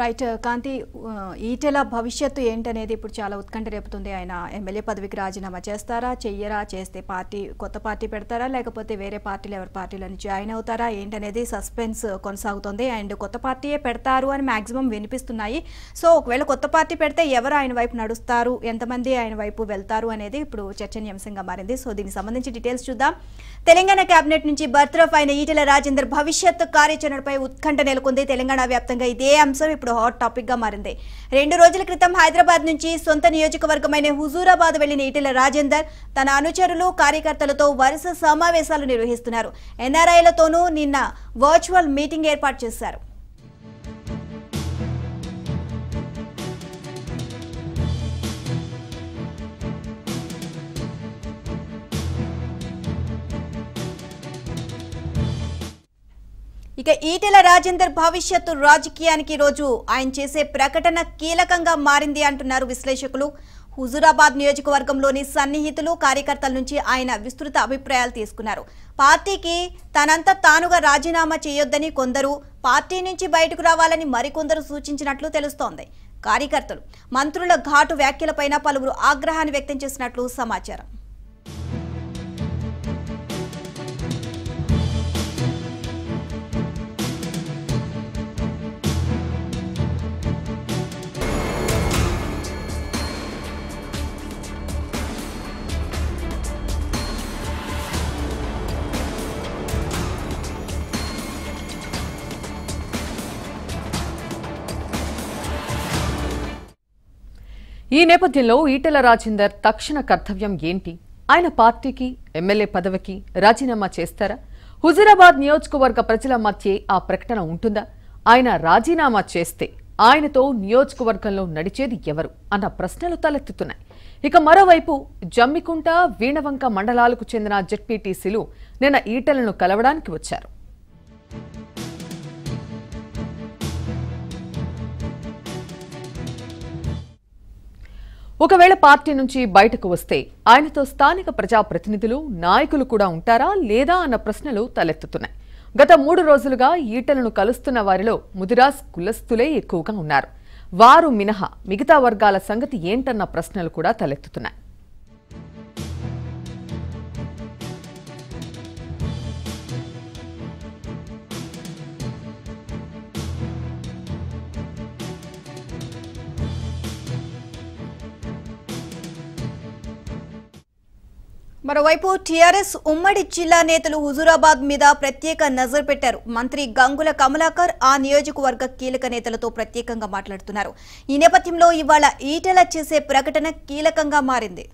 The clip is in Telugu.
రైట్ కాంతి ఈటెల భవిష్యత్తు ఏంటనేది ఇప్పుడు చాలా ఉత్కంఠ రేపుతుంది. ఆయన ఎమ్మెల్యే పదవికి రాజీనామా చేస్తారా, చెయ్యరా, చేస్తే పార్టీ కొత్త పార్టీ పెడతారా, లేకపోతే వేరే పార్టీలు ఎవరి పార్టీలను జాయిన్ అవుతారా ఏంటనేది సస్పెన్స్ కొనసాగుతుంది. అండ్ కొత్త పార్టీయే పెడతారు అని మ్యాక్సిమం వినిపిస్తున్నాయి. సో ఒకవేళ కొత్త పార్టీ పెడితే ఎవరు ఆయన వైపు నడుస్తారు, ఎంతమంది ఆయన వైపు వెళ్తారు అనేది ఇప్పుడు చర్చనీయాంశంగా మారింది. సో దీనికి సంబంధించి డీటెయిల్స్ చూద్దాం. తెలంగాణ కేబినెట్ నుంచి బర్తరఫ్ అయిన ఈటెల రాజేందర్ భవిష్యత్ కార్యాచరణపై ఉత్కంఠ నెలకొంది. తెలంగాణ వ్యాప్తంగా ఇదే అంశం ఇప్పుడు హాట్ టాపిక్ గా మారింది. 2 రోజుల క్రితం హైదరాబాద్ నుంచి సొంత నియోజకవర్గమైన హుజూరాబాద్ వెళ్లిన ఈటెల రాజేందర్ తన అనుచరులు కార్యకర్తలతో వరుస సమావేశాలు నిర్వహిస్తున్నారు. ఎన్ఆర్ఐలతోనూ నిన్న వర్చువల్ మీటింగ్ ఏర్పాటు చేశారు. ఇక ఈటెల రాజేందర్ భవిష్యత్తు రాజకీయానికి రోజు ఆయన చేసే ప్రకటన కీలకంగా మారింది అంటున్నారు విశ్లేషకులు. హుజూరాబాద్ నియోజకవర్గంలోని సన్నిహితులు, కార్యకర్తల నుంచి ఆయన విస్తృత అభిప్రాయాలు తీసుకున్నారు. పార్టీకి తనంతా తానుగా రాజీనామా చేయొద్దని కొందరు, పార్టీ నుంచి బయటకు రావాలని మరికొందరు సూచించినట్లు తెలుస్తోంది. కార్యకర్తలు మంత్రుల ఘాటు వ్యాఖ్యలపైన పలువురు ఆగ్రహాన్ని వ్యక్తం చేసినట్లు సమాచారం. ఈ నేపథ్యంలో ఈటెల రాజేందర్ తక్షణ కర్తవ్యం ఏంటి? ఆయన పార్టీకి, ఎమ్మెల్యే పదవికి రాజీనామా చేస్తారా? హుజూరాబాద్ నియోజకవర్గ ప్రజల మధ్య ఆ ప్రకటన ఉంటుందా? ఆయన రాజీనామా చేస్తే ఆయనతో నియోజకవర్గంలో నడిచేది ఎవరు అన్న ప్రశ్నలు తలెత్తుతున్నాయి. ఇక మరోవైపు జమ్మికుంట, వీణవంక మండలాలకు చెందిన జెడ్పీటీసీలు నిన్న ఈటెలను కలవడానికి వచ్చారు. ఒకవేళ పార్టీ నుంచి బయటకు వస్తే ఆయనతో స్థానిక ప్రజాప్రతినిధులు, నాయకులు కూడా ఉంటారా లేదా అన్న ప్రశ్నలు తలెత్తుతున్నాయి. గత 3 రోజులుగా ఈటెలను కలుస్తున్న వారిలో ముదిరాజ్ కులస్తులే ఎక్కువగా ఉన్నారు. వారు మినహా మిగతా వర్గాల సంగతి ఏంటన్న ప్రశ్నలు కూడా తలెత్తుతున్నాయి. మరోవైపు టీఆర్ఎస్ ఉమ్మడి జిల్లా నేతలు హుజూరాబాద్ మీద ప్రత్యేక నజర్ పెట్టారు. మంత్రి గంగుల కమలాకర్ ఆ నియోజకవర్గ కీలక నేతలతో ప్రత్యేకంగా మాట్లాడుతున్నారు. ఈ నేపథ్యంలో ఇవాళ ఈటెల చేసే ప్రకటన కీలకంగా మారింది.